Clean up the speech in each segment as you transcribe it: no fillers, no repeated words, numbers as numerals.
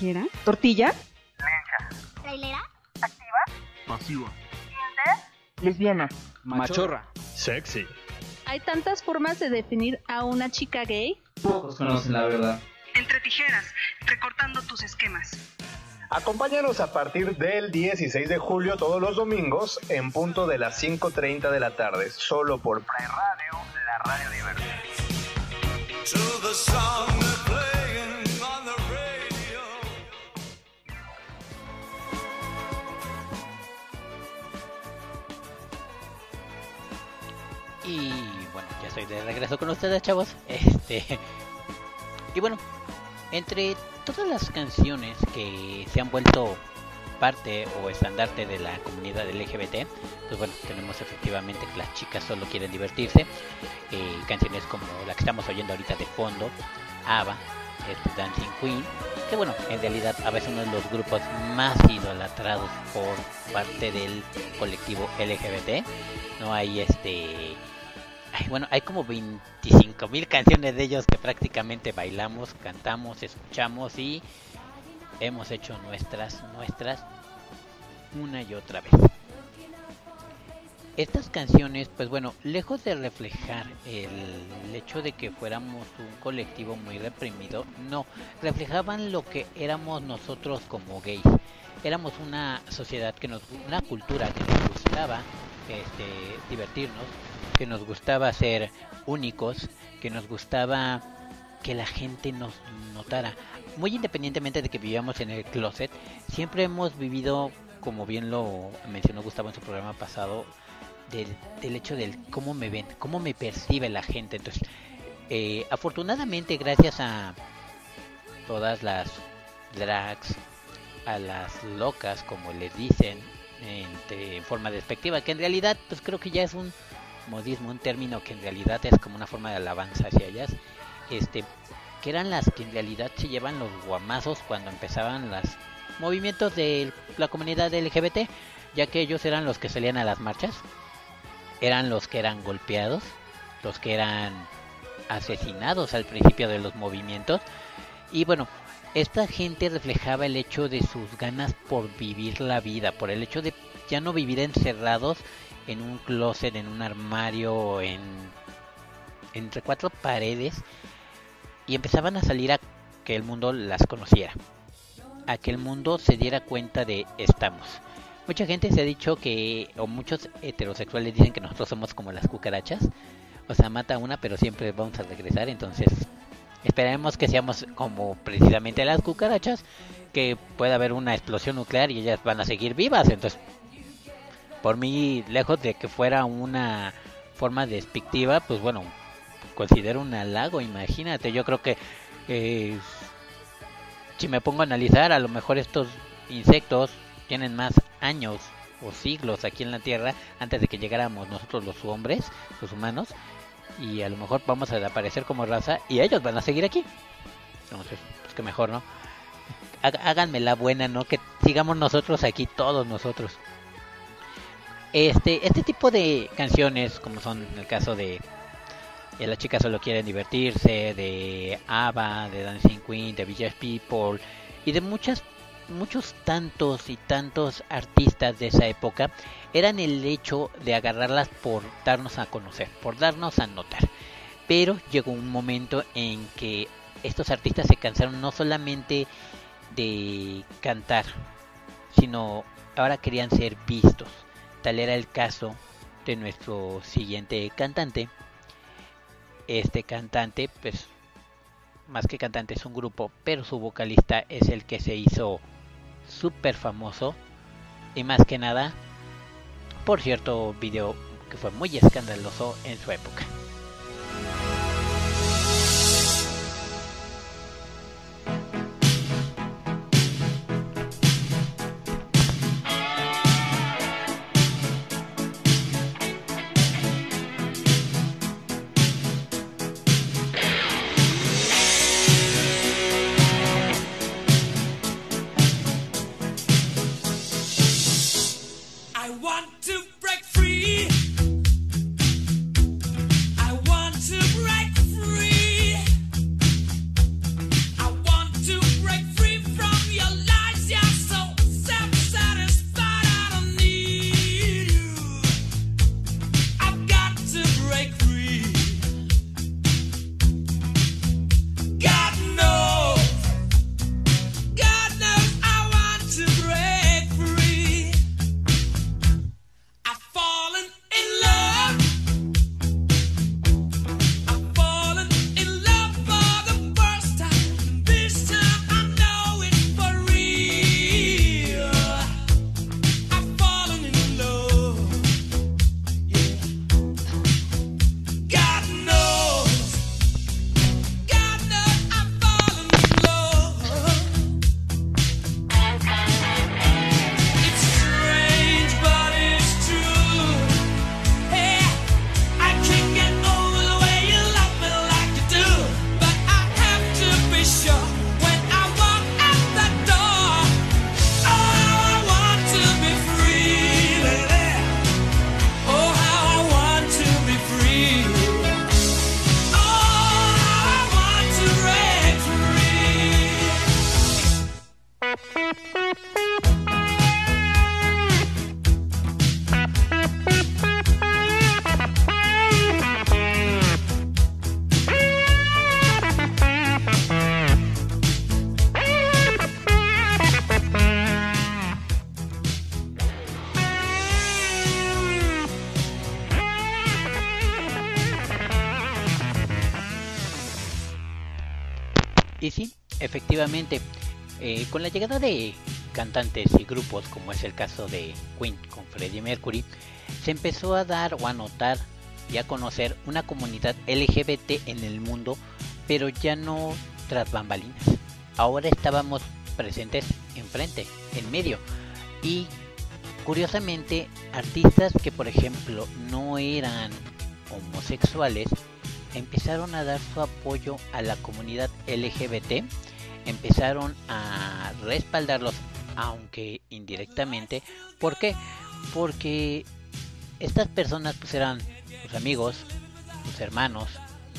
ligera. Tortilla. Lencha. Trailera. Activa. Pasiva. Inter. Lesbiana. Machorra. Sexy. Hay tantas formas de definir a una chica gay. Pocos conocen la verdad. Entre tijeras, recortando tus esquemas. Acompáñanos a partir del 16 de julio todos los domingos en punto de las 5:30 de la tarde, solo por Pride Radio, la radio diversa. Y bueno, ya estoy de regreso con ustedes, chavos. Y bueno, entre todas las canciones que se han vuelto parte o estandarte de la comunidad LGBT, pues bueno, tenemos efectivamente que las chicas solo quieren divertirse, canciones como la que estamos oyendo ahorita de fondo, ABBA, Dancing Queen, que bueno, en realidad ABBA es uno de los grupos más idolatrados por parte del colectivo LGBT, no hay bueno, hay como 25,000 canciones de ellos que prácticamente bailamos, cantamos, escuchamos y hemos hecho nuestras una y otra vez. Estas canciones, pues bueno, lejos de reflejar el hecho de que fuéramos un colectivo muy reprimido, no, reflejaban lo que éramos nosotros como gays. Éramos una sociedad que una cultura que nos gustaba divertirnos, que nos gustaba ser únicos, que nos gustaba que la gente nos notara. Muy independientemente de que vivíamos en el closet, siempre hemos vivido, como bien lo mencionó Gustavo en su programa pasado, del hecho del cómo me ven, cómo me percibe la gente. Entonces, afortunadamente, gracias a todas las drags, a las locas, como les dicen, en forma despectiva, que en realidad, pues creo que ya es un modismo, un término que en realidad es como una forma de alabanza hacia ellas, que eran las que en realidad se llevan los guamazos cuando empezaban los movimientos de la comunidad LGBT, ya que ellos eran los que salían a las marchas, eran los que eran golpeados, los que eran asesinados al principio de los movimientos, y bueno, esta gente reflejaba el hecho de sus ganas por vivir la vida, por el hecho de ya no vivir encerrados en un closet, en un armario, entre cuatro paredes, y empezaban a salir a que el mundo las conociera, a que el mundo se diera cuenta de estamos. Mucha gente se ha dicho que, o muchos heterosexuales dicen que nosotros somos como las cucarachas, o sea, mata una pero siempre vamos a regresar, entonces esperemos que seamos como precisamente las cucarachas, que pueda haber una explosión nuclear y ellas van a seguir vivas, entonces... Por mí, lejos de que fuera una forma despectiva, pues bueno, considero un halago, imagínate. Yo creo que si me pongo a analizar, a lo mejor estos insectos tienen más años o siglos aquí en la Tierra antes de que llegáramos nosotros los hombres, los humanos, y a lo mejor vamos a desaparecer como raza y ellos van a seguir aquí. Entonces, pues que mejor, ¿no? Háganme la buena, ¿no? Que sigamos nosotros aquí, todos nosotros. Este tipo de canciones, como son el caso de las chicas solo quieren divertirse, de ABBA, de Dancing Queen, de Village People y de muchos tantos y tantos artistas de esa época, eran el hecho de agarrarlas por darnos a conocer, por darnos a notar. Pero llegó un momento en que estos artistas se cansaron no solamente de cantar, sino ahora querían ser vistos. Tal era el caso de nuestro siguiente cantante. Este cantante, pues, más que cantante es un grupo, pero su vocalista es el que se hizo súper famoso. Y más que nada, por cierto, video que fue muy escandaloso en su época. I want to break free. sí, efectivamente, con la llegada de cantantes y grupos como es el caso de Queen con Freddie Mercury, se empezó a dar o a notar y a conocer una comunidad LGBT en el mundo, pero ya no tras bambalinas. Ahora estábamos presentes enfrente, en medio, y curiosamente artistas que por ejemplo no eran homosexuales empezaron a dar su apoyo a la comunidad LGBT, empezaron a respaldarlos, aunque indirectamente. ¿Por qué? Porque estas personas pues eran sus amigos, sus hermanos,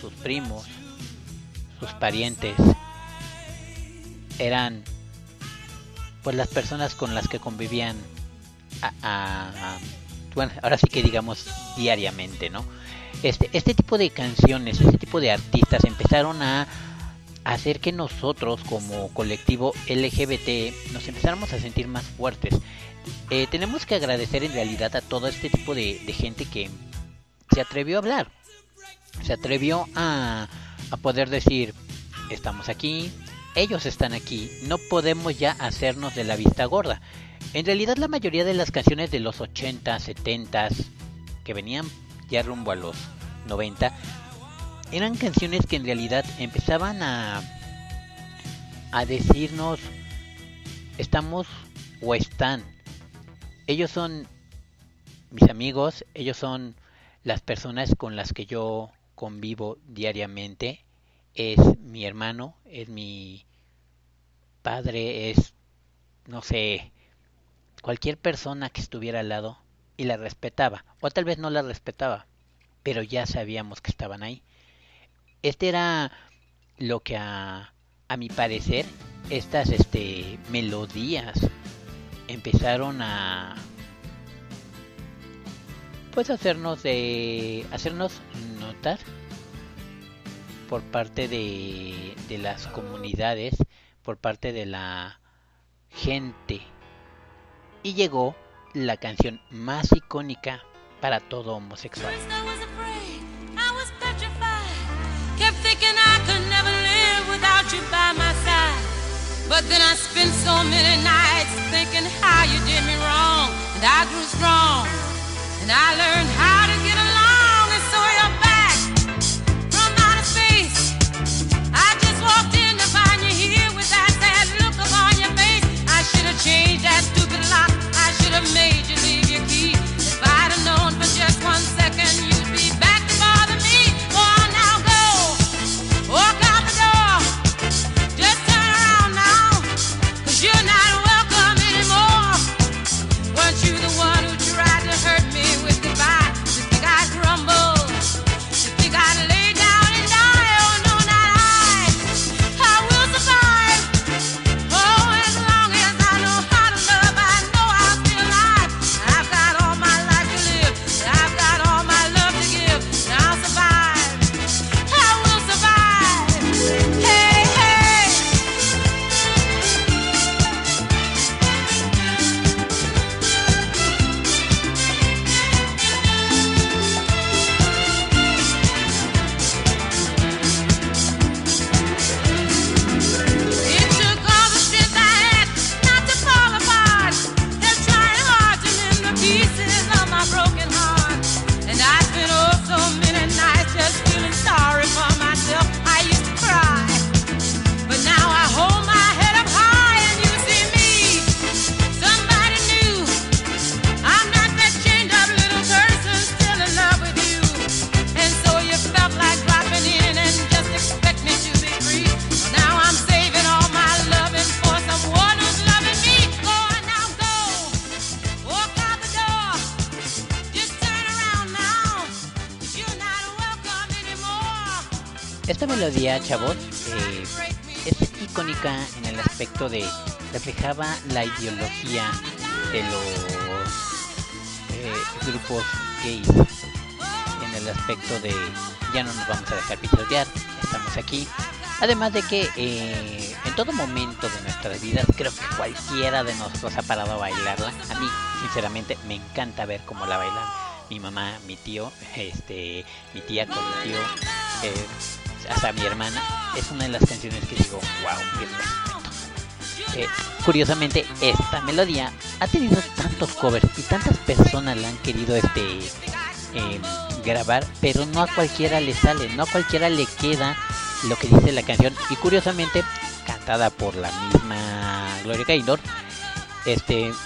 sus primos, sus parientes, eran pues las personas con las que convivían bueno, ahora sí que digamos diariamente, ¿no? Este tipo de canciones, este tipo de artistas empezaron a hacer que nosotros como colectivo LGBT nos empezáramos a sentir más fuertes. Tenemos que agradecer en realidad a todo este tipo de gente que se atrevió a hablar, se atrevió a poder decir, estamos aquí, ellos están aquí, no podemos ya hacernos de la vista gorda. En realidad la mayoría de las canciones de los 80, 70, que venían ya rumbo a los 90, eran canciones que en realidad empezaban a decirnos, estamos o están, ellos son mis amigos, ellos son las personas con las que yo convivo diariamente, es mi hermano, es mi padre, es, no sé, cualquier persona que estuviera al lado, y la respetaba, o tal vez no la respetaba, pero ya sabíamos que estaban ahí. Este era lo que a mi parecer estas melodías empezaron a pues hacernos notar por parte de las comunidades, por parte de la gente. Y llegó la canción más icónica para todo homosexual. Kept thinking I could never live without you by my side. But then I spent so many nights thinking how you did me wrong. And I grew strong, and I learned how to get along. And so you're back from outer space. I just walked in to find you here with that sad look upon your face. I should have changed that stupid lock. I should have made you leave your key. If I'd have known for just 1 second, you'd be back to bother me. Oh, now go. Walk out the door, just turn around now, 'cause you're not welcome anymore. Weren't you the one who tried to hurt me with goodbye? You think I'd crumble? You think I'd lay down and die? Oh no, not I, I will survive. Oh, as long as I know how to love, I know I'll be alive. I've got all my life to live, I've got all my love to give, and I'll survive, I will survive. Hey, hey. It took all the strength I had not to fall apart. They're trying hard to mend the pieces of my broken heart. And I've been up so many nights just feeling sorry for myself. I used to cry, but now I hold my head up high and you see me, somebody new. I'm not that chained up little person still in love with you. And so you felt like dropping in and just expect me to be free. Now I'm saving all my loving for someone who's loving me. Go on now, go. Walk out the door. Just turn around now. You're not welcome anymore. Esta melodía, chavos, es icónica en el aspecto de reflejaba la ideología de los grupos gays, en el aspecto de ya no nos vamos a dejar pisotear, estamos aquí. Además de que en todo momento de nuestras vidas creo que cualquiera de nosotros ha parado a bailarla. A mí sinceramente me encanta ver cómo la bailan mi mamá, mi tío, mi tía con mi tío, hasta mi hermana. es una de las canciones que digo, wow, qué perfecto. Curiosamente, esta melodía ha tenido tantos covers y tantas personas la han querido grabar, pero no a cualquiera le sale, no a cualquiera le queda lo que dice la canción. Y curiosamente, cantada por la misma Gloria Gaynor,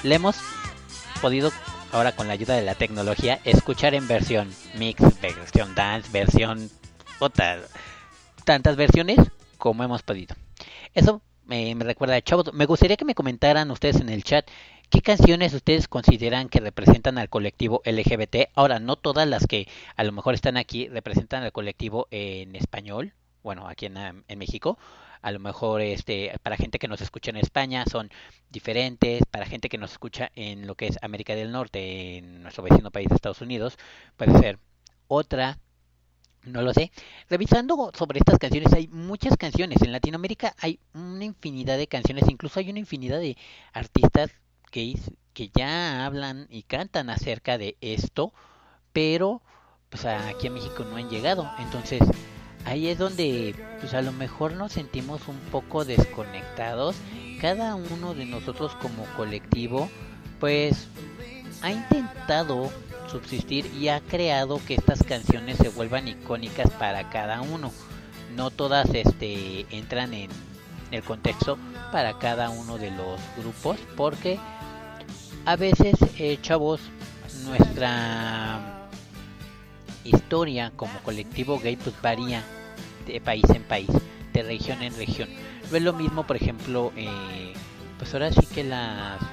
la hemos podido ahora, con la ayuda de la tecnología, escuchar en versión mix, versión dance, versión otra, tantas versiones como hemos podido. Eso me recuerda, chavos, me gustaría que me comentaran ustedes en el chat qué canciones ustedes consideran que representan al colectivo LGBT. Ahora, no todas las que a lo mejor están aquí representan al colectivo en español, bueno, aquí en México. A lo mejor para gente que nos escucha en España son diferentes, para gente que nos escucha en lo que es América del Norte, en nuestro vecino país de Estados Unidos, puede ser otra, no lo sé. Revisando sobre estas canciones, hay muchas canciones, en Latinoamérica hay una infinidad de canciones, incluso hay una infinidad de artistas gays que ya hablan y cantan acerca de esto, pero pues aquí a México no han llegado, entonces ahí es donde pues a lo mejor nos sentimos un poco desconectados. Cada uno de nosotros como colectivo pues ha intentado subsistir y ha creado que estas canciones se vuelvan icónicas para cada uno. No todas entran en el contexto para cada uno de los grupos, porque a veces, chavos, nuestra historia como colectivo gay pues varía de país en país, de región en región. No es lo mismo, por ejemplo, pues ahora sí que las